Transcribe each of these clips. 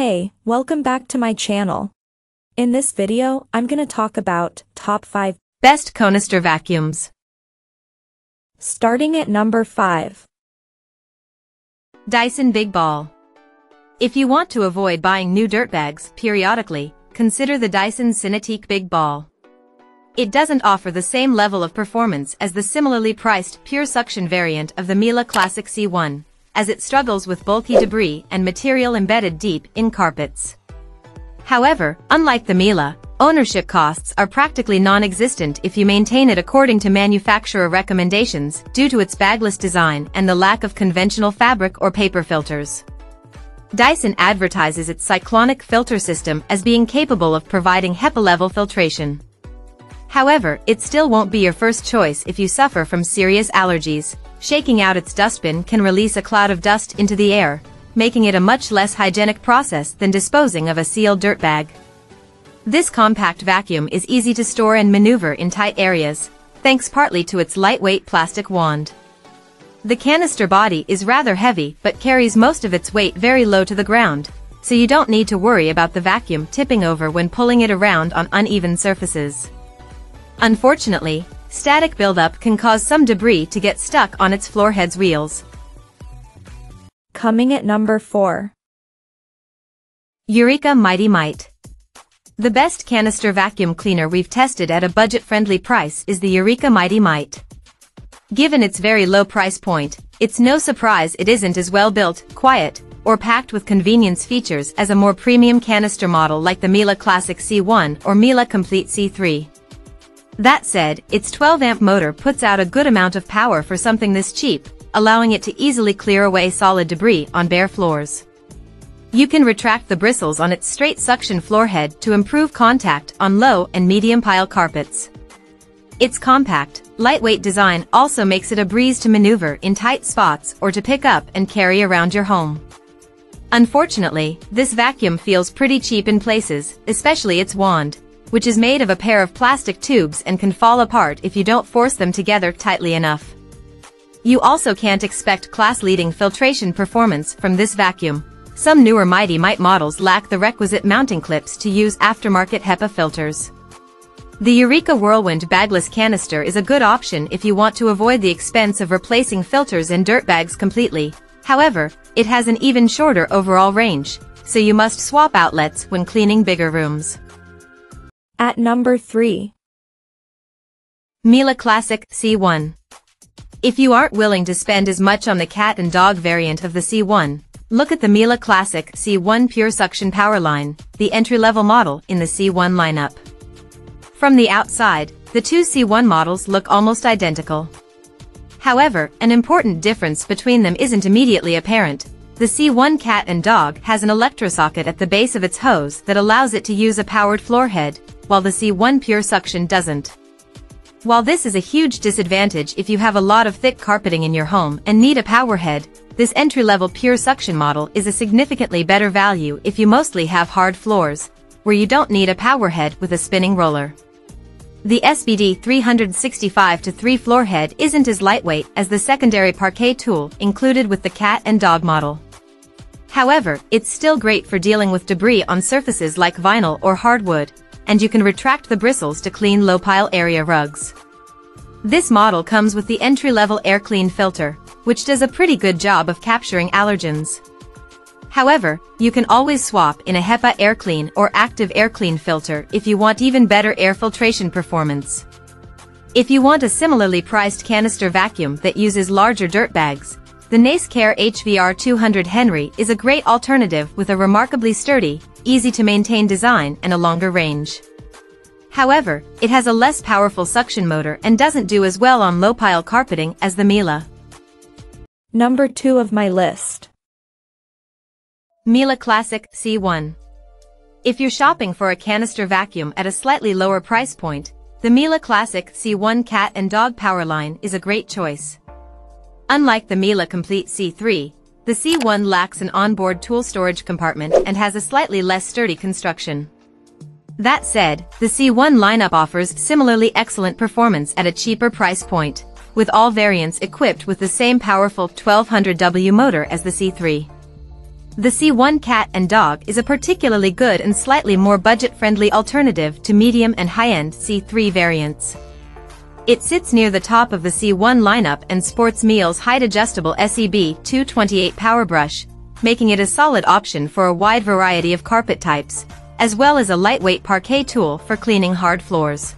Hey, welcome back to my channel. In this video, I'm gonna talk about top 5 best conister vacuums. Starting at number 5. Dyson Big Ball. If you want to avoid buying new dirt bags periodically, consider the Dyson Cinetique Big Ball. It doesn't offer the same level of performance as the similarly priced pure suction variant of the Miele Classic C1, as it struggles with bulky debris and material embedded deep in carpets. However, unlike the Miele, ownership costs are practically non-existent if you maintain it according to manufacturer recommendations due to its bagless design and the lack of conventional fabric or paper filters. Dyson advertises its cyclonic filter system as being capable of providing HEPA-level filtration. However, it still won't be your first choice if you suffer from serious allergies. Shaking out its dustbin can release a cloud of dust into the air, making it a much less hygienic process than disposing of a sealed dirt bag. This compact vacuum is easy to store and maneuver in tight areas, thanks partly to its lightweight plastic wand. The canister body is rather heavy but carries most of its weight very low to the ground, so you don't need to worry about the vacuum tipping over when pulling it around on uneven surfaces. Unfortunately, static buildup can cause some debris to get stuck on its floorhead's wheels. Coming at number 4. Eureka Mighty Mite. The best canister vacuum cleaner we've tested at a budget-friendly price is the Eureka Mighty Mite. Given its very low price point, it's no surprise it isn't as well built, quiet, or packed with convenience features as a more premium canister model like the Miele Classic C1 or Miele Complete C3. That said, its 12-amp motor puts out a good amount of power for something this cheap, allowing it to easily clear away solid debris on bare floors. You can retract the bristles on its straight suction floorhead to improve contact on low and medium pile carpets. Its compact, lightweight design also makes it a breeze to maneuver in tight spots or to pick up and carry around your home. Unfortunately, this vacuum feels pretty cheap in places, especially its wand, which is made of a pair of plastic tubes and can fall apart if you don't force them together tightly enough. You also can't expect class-leading filtration performance from this vacuum. Some newer Mighty Mite models lack the requisite mounting clips to use aftermarket HEPA filters. The Eureka Whirlwind bagless canister is a good option if you want to avoid the expense of replacing filters and dirt bags completely. However, it has an even shorter overall range, so you must swap outlets when cleaning bigger rooms. At number 3. Miele Classic C1. If you aren't willing to spend as much on the cat and dog variant of the C1, look at the Miele Classic C1 Pure Suction Powerline, the entry-level model in the C1 lineup. From the outside, the two C1 models look almost identical. However, an important difference between them isn't immediately apparent. The C1 cat and dog has an electrosocket at the base of its hose that allows it to use a powered floorhead, while the C1 Pure Suction doesn't. While this is a huge disadvantage if you have a lot of thick carpeting in your home and need a power head, this entry-level Pure Suction model is a significantly better value if you mostly have hard floors, where you don't need a power head with a spinning roller. The SBD 365-3 floor head isn't as lightweight as the secondary parquet tool included with the cat and dog model. However, it's still great for dealing with debris on surfaces like vinyl or hardwood, and you can retract the bristles to clean low-pile area rugs. This model comes with the entry-level air clean filter, which does a pretty good job of capturing allergens. However, you can always swap in a HEPA air clean or active air clean filter if you want even better air filtration performance. If you want a similarly priced canister vacuum that uses larger dirt bags, the NaceCare HVR 200 Henry is a great alternative with a remarkably sturdy, easy-to-maintain design and a longer range. However, it has a less powerful suction motor and doesn't do as well on low-pile carpeting as the Miele. Number 2 of my list. Miele Classic C1. If you're shopping for a canister vacuum at a slightly lower price point, the Miele Classic C1 Cat and Dog Powerline is a great choice. Unlike the Miele Complete C3, the C1 lacks an onboard tool storage compartment and has a slightly less sturdy construction. That said, the C1 lineup offers similarly excellent performance at a cheaper price point, with all variants equipped with the same powerful 1200W motor as the C3. The C1 cat and dog is a particularly good and slightly more budget-friendly alternative to medium and high-end C3 variants. It sits near the top of the C1 lineup and sports Miele's height-adjustable SEB-228 power brush, making it a solid option for a wide variety of carpet types, as well as a lightweight parquet tool for cleaning hard floors.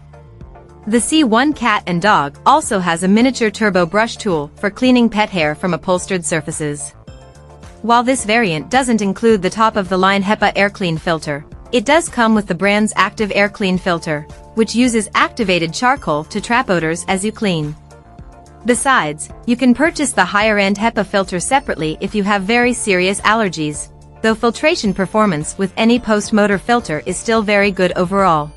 The C1 cat and dog also has a miniature turbo brush tool for cleaning pet hair from upholstered surfaces. While this variant doesn't include the top-of-the-line HEPA AirClean filter, it does come with the brand's Active AirClean filter, which uses activated charcoal to trap odors as you clean. Besides, you can purchase the higher-end HEPA filter separately if you have very serious allergies, though filtration performance with any post-motor filter is still very good overall.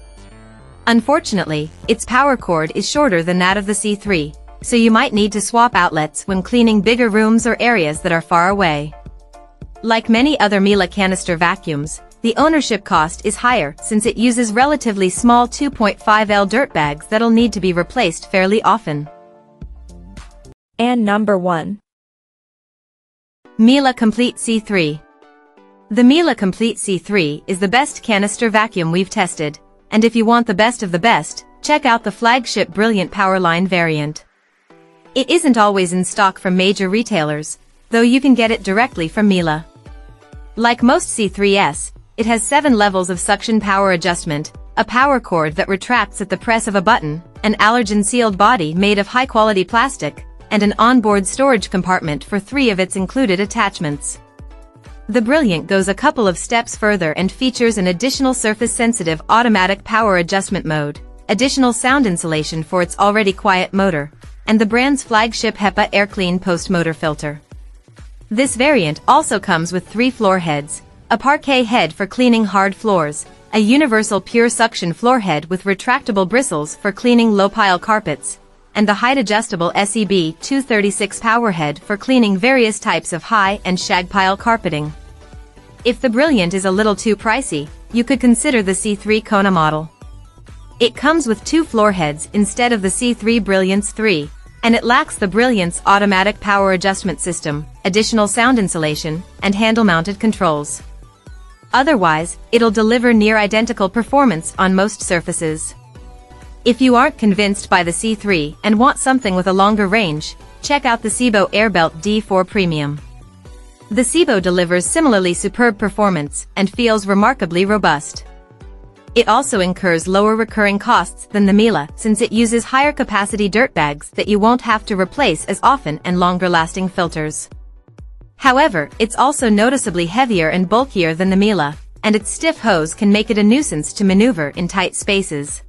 Unfortunately, its power cord is shorter than that of the C3, so you might need to swap outlets when cleaning bigger rooms or areas that are far away. Like many other Miele canister vacuums, the ownership cost is higher since it uses relatively small 2.5L dirt bags that'll need to be replaced fairly often. And number 1. Miele Complete C3. The Miele Complete C3 is the best canister vacuum we've tested, and if you want the best of the best, check out the flagship Brilliant Powerline variant. It isn't always in stock from major retailers, though you can get it directly from Miele. Like most C3s, it has 7 levels of suction power adjustment, a power cord that retracts at the press of a button, an allergen-sealed body made of high-quality plastic, and an onboard storage compartment for 3 of its included attachments. The Brilliant goes a couple of steps further and features an additional surface-sensitive automatic power adjustment mode, additional sound insulation for its already quiet motor, and the brand's flagship HEPA AirClean post-motor filter. This variant also comes with 3 floor heads, a parquet head for cleaning hard floors, a universal pure suction floor head with retractable bristles for cleaning low-pile carpets, and the height-adjustable SEB-236 power head for cleaning various types of high- and shag-pile carpeting. If the Brilliant is a little too pricey, you could consider the C3 Kona model. It comes with 2 floor heads instead of the C3 Brilliant's 3. And it lacks the Brilliant's automatic power adjustment system, additional sound insulation, and handle-mounted controls. Otherwise, it'll deliver near-identical performance on most surfaces. If you aren't convinced by the C3 and want something with a longer range, check out the Sebo Airbelt D4 Premium. The Sebo delivers similarly superb performance and feels remarkably robust. It also incurs lower recurring costs than the Miele since it uses higher capacity dirt bags that you won't have to replace as often and longer-lasting filters. However, it's also noticeably heavier and bulkier than the Miele, and its stiff hose can make it a nuisance to maneuver in tight spaces.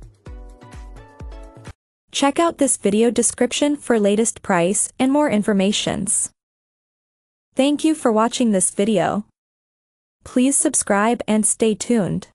Check out this video description for latest price and more informations. Thank you for watching this video. Please subscribe and stay tuned.